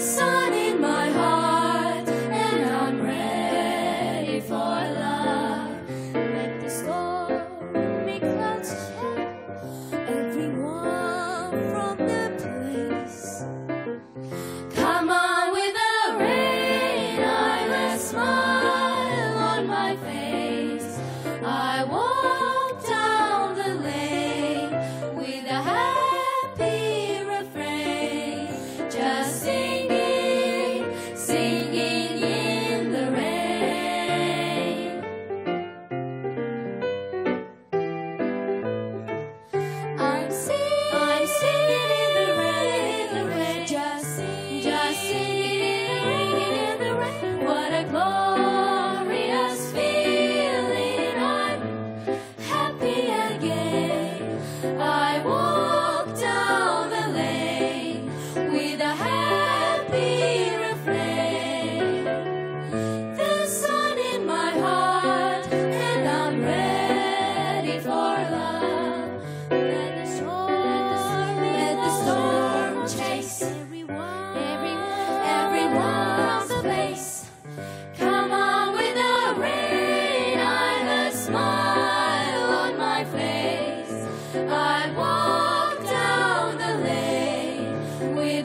Sun in my heart, and I'm ready for love. Let the stormy clouds check everyone from their place. Come on with the rain, I let a smile on my face. I walk down the lane with a happy refrain. Just sing.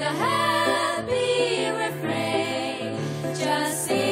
Happy refrain, just sing.